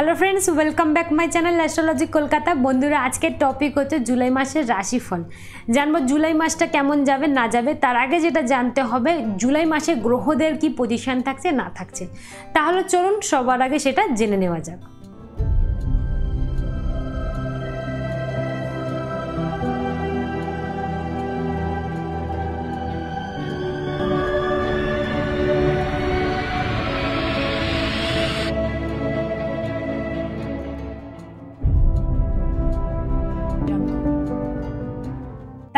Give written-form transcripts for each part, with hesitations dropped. Hello friends welcome back my channel astrologic Kolkata. बंधुरा आज के टॉपिक होच्छे जुलाई मासेर राशिफल। जानबो जुलाई मासटा केमन जाबे ना जाबे, तार आगे जेटा जानते होबे जुलाई मासे ग्रहदेर की पोजिशन थाकछे ना थाकछे। ताहले चलुन सबार आगे सेटा जेने नेওয়া যাক।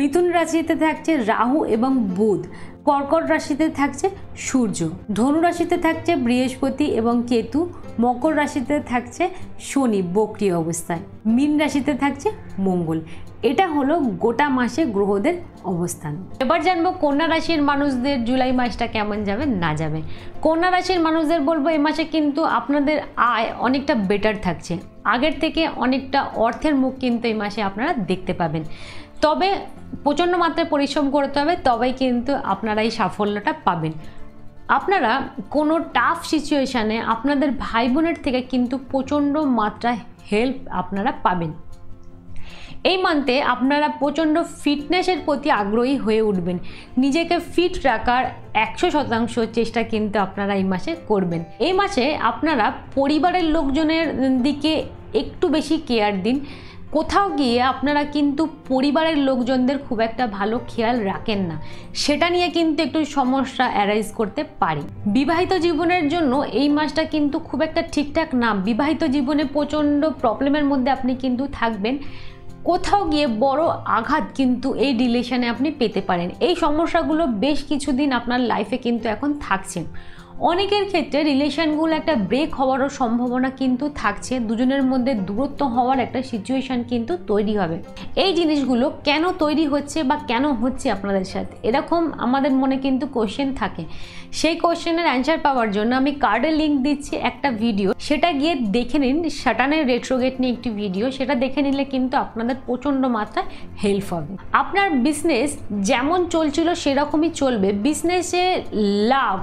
মিথুন রাশিতে থাকছে রাহু এবং বুধ, কর্কট রাশিতে থাকছে সূর্য, ধনু রাশিতে থাকছে বৃহস্পতি এবং কেতু, মকর রাশিতে থাকছে শনি বক্রী অবস্থায়, মীন রাশিতে থাকছে মঙ্গল। এটা হলো গোটা মাসে গ্রহদের অবস্থান। এবার জানবো কন্যা রাশির মানুষদের জুলাই মাসটা কেমন যাবে না যাবে। কন্যা রাশির মানুষদের বলবো এই মাসে কিন্তু আপনাদের আয় অনেকটা বেটার থাকছে, আগের থেকে অনেকটা অর্থের মুখ কিন্তু এই মাসে আপনারা দেখতে পাবেন। তবে প্রচণ্ড মাত্রায় পরিশ্রম করতে হবে, তবেই কিন্তু আপনারা এই সাফল্যটা পাবেন। আপনারা কোনো টাফ সিচুয়েশানে আপনাদের ভাই বোনের থেকে কিন্তু প্রচণ্ড মাত্রায় হেল্প আপনারা পাবেন। এই মান্থে আপনারা প্রচণ্ড ফিটনেসের প্রতি আগ্রহী হয়ে উঠবেন, নিজেকে ফিট রাখার 100% চেষ্টা কিন্তু আপনারা এই মাসে করবেন। এই মাসে আপনারা পরিবারের লোকজনের দিকে একটু বেশি কেয়ার দিন। কোথাও গিয়ে আপনারা কিন্তু পরিবারের লোকজনদের খুব একটা ভালো খেয়াল রাখেন না, সেটা নিয়ে কিন্তু একটু সমস্যা অ্যারাইজ করতে পারে। বিবাহিত জীবনের জন্য এই মাসটা কিন্তু খুব একটা ঠিকঠাক না, বিবাহিত জীবনে প্রচণ্ড প্রবলেমের মধ্যে আপনি কিন্তু থাকবেন। কোথাও গিয়ে বড় আঘাত কিন্তু এই রিলেশনে আপনি পেতে পারেন। এই সমস্যাগুলো বেশ কিছুদিন আপনার লাইফে কিন্তু এখন থাকছে। অনেকের ক্ষেত্রে রিলেশনগুলো একটা ব্রেক হওয়ারও সম্ভাবনা কিন্তু থাকছে, দুজনের মধ্যে দূরত্ব হওয়ার একটা সিচুয়েশান কিন্তু তৈরি হবে। এই জিনিসগুলো কেন তৈরি হচ্ছে বা কেন হচ্ছে আপনাদের সাথে, এরকম আমাদের মনে কিন্তু কোশ্চেন থাকে। সেই কোশ্চেনের অ্যান্সার পাওয়ার জন্য আমি কার্ডে লিঙ্ক দিচ্ছি একটা ভিডিও, সেটা গিয়ে দেখে নিন। স্যাটার্নের রেট্রোগেট নিয়ে একটি ভিডিও, সেটা দেখে নিলে কিন্তু আপনাদের প্রচণ্ড মাত্রায় হেল্প হবে। আপনার বিজনেস যেমন চলছিল সেরকমই চলবে, বিজনেসে লাভ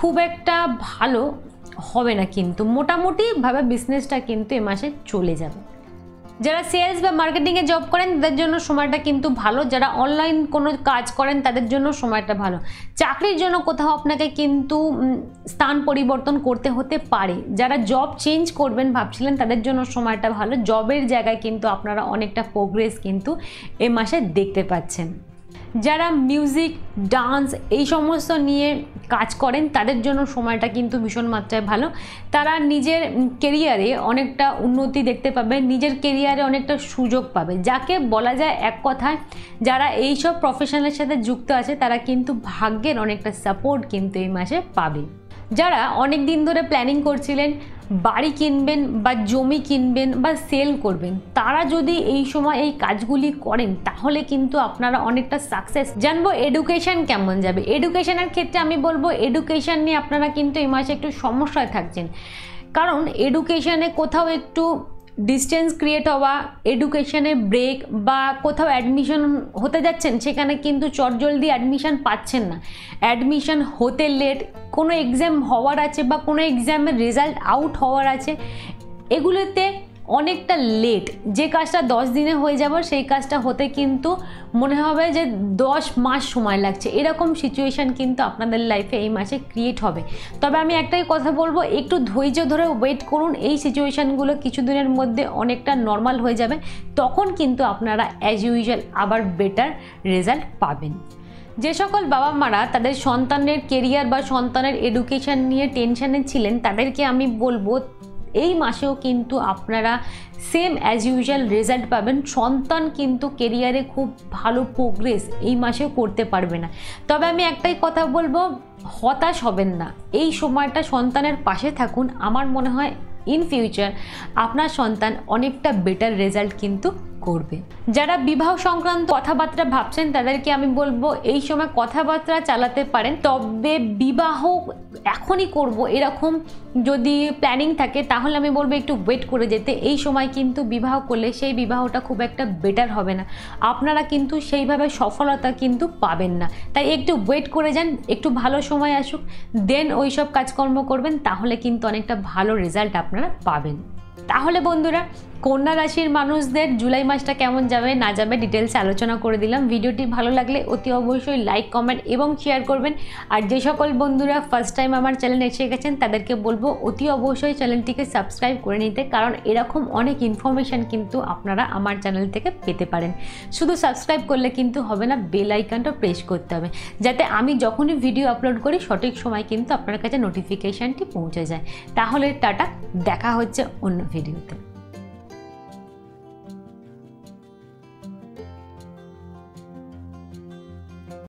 খুব একটা ভালো হবে না, কিন্তু মোটামুটিভাবে বিজনেসটা কিন্তু এ মাসে চলে যাবে। যারা সেলস বা মার্কেটিংয়ে জব করেন তাদের জন্য সময়টা কিন্তু ভালো, যারা অনলাইন কোনো কাজ করেন তাদের জন্য সময়টা ভালো। চাকরির জন্য কোথাও আপনাকে কিন্তু স্থান পরিবর্তন করতে হতে পারে, যারা জব চেঞ্জ করবেন ভাবছিলেন তাদের জন্য সময়টা ভালো, জবের জায়গায় কিন্তু আপনারা অনেকটা প্রোগ্রেস কিন্তু এ মাসে দেখতে পাচ্ছেন। যারা মিউজিক ডান্স এই সমস্ত নিয়ে কাজ করেন তাদের জন্য সময়টা কিন্তু ভীষণ মাত্রায় ভালো, তারা নিজের কেরিয়ারে অনেকটা উন্নতি দেখতে পাবে, নিজের কেরিয়ারে অনেকটা সুযোগ পাবে। যাকে বলা যায় এক কথায় যারা এই সব প্রফেশনের সাথে যুক্ত আছে তারা কিন্তু ভাগ্যের অনেকটা সাপোর্ট কিন্তু এই মাসে পাবে। যারা অনেক দিন ধরে প্ল্যানিং করছিলেন বাড়ি কিনবেন বা জমি কিনবেন বা সেল করবেন, তারা যদি এই সময় এই কাজগুলি করেন তাহলে কিন্তু আপনারা অনেকটা সাকসেস। জানবো এডুকেশান কেমন যাবে। এডুকেশানের ক্ষেত্রে আমি বলবো এডুকেশান নিয়ে আপনারা কিন্তু এই মাসে একটু সমস্যায় থাকছেন, কারণ এডুকেশানে কোথাও একটু ডিস্টেন্স ক্রিয়েট হওয়া, এডুকেশানে ব্রেক, বা কোথাও অ্যাডমিশন হতে যাচ্ছেন সেখানে কিন্তু চটজলদি অ্যাডমিশান পাচ্ছেন না, অ্যাডমিশান হতে লেট, কোনো এক্সাম হওয়ার আছে বা কোনো এক্সামের রেজাল্ট আউট হওয়ার আছে, এগুলোতে অনেকটা লেট। যে কাজটা 10 দিনে হয়ে যাবে সেই কাজটা হতে কিন্তু মনে হবে যে 10 মাস সময় লাগছে, এরকম সিচুয়েশান কিন্তু আপনাদের লাইফে এই মাসে ক্রিয়েট হবে। তবে আমি একটাই কথা বলবো, একটু ধৈর্য ধরে ওয়েট করুন, এই সিচুয়েশানগুলো কিছুদিনের মধ্যে অনেকটা নর্মাল হয়ে যাবে, তখন কিন্তু আপনারা অ্যাজ ইউজুয়াল আবার বেটার রেজাল্ট পাবেন। যে সকল বাবা মারা তাদের সন্তানের কেরিয়ার বা সন্তানের এডুকেশান নিয়ে টেনশানে ছিলেন তাদেরকে আমি বলবো এই মাসেও কিন্তু আপনারা সেম অ্যাজ ইউজুয়াল রেজাল্ট পাবেন। সন্তান কিন্তু কেরিয়ারে খুব ভালো প্রোগ্রেস এই মাসেও করতে পারবে না, তবে আমি একটাই কথা বলবো হতাশ হবেন না, এই সময়টা সন্তানের পাশে থাকুন। আমার মনে হয় ইন ফিউচার আপনার সন্তান অনেকটা বেটার রেজাল্ট কিন্তু করবে। যারা বিবাহ সংক্রান্ত কথাবার্তা ভাবছেন তাদেরকে আমি বলবো এই সময় কথাবার্তা চালাতে পারেন, তবে বিবাহ এখনই করব এরকম যদি প্ল্যানিং থাকে তাহলে আমি বলবো একটু ওয়েট করে যেতে। এই সময় কিন্তু বিবাহ করলে সেই বিবাহটা খুব একটা বেটার হবে না, আপনারা কিন্তু সেইভাবে সফলতা কিন্তু পাবেন না, তাই একটু ওয়েট করে যান, একটু ভালো সময় আসুক দেন ওই সব কাজকর্ম করবেন, তাহলে কিন্তু অনেকটা ভালো রেজাল্ট আপনারা পাবেন। তাহলে বন্ধুরা কন্যা রাশির মানুষদের জুলাই মাসটা কেমন যাবে না যাবে ডিটেলসে আলোচনা করে দিলাম। ভিডিওটি ভালো লাগলে অতি অবশ্যই লাইক কমেন্ট এবং শেয়ার করবেন। আর যে সকল বন্ধুরা ফার্স্ট টাইম আমার চ্যানেলে এসে গেছেন তাদেরকে বলবো অতি অবশ্যই চ্যানেলটিকে সাবস্ক্রাইব করে নিতে, কারণ এরকম অনেক ইনফরমেশান কিন্তু আপনারা আমার চ্যানেল থেকে পেতে পারেন। শুধু সাবস্ক্রাইব করলে কিন্তু হবে না, বেল আইকনটা প্রেস করতে হবে যাতে আমি যখনই ভিডিও আপলোড করি সঠিক সময় কিন্তু আপনার কাছে নোটিফিকেশানটি পৌঁছে যায়। তাহলে টাটা, দেখা হচ্ছে অন্য ভিডিওতে।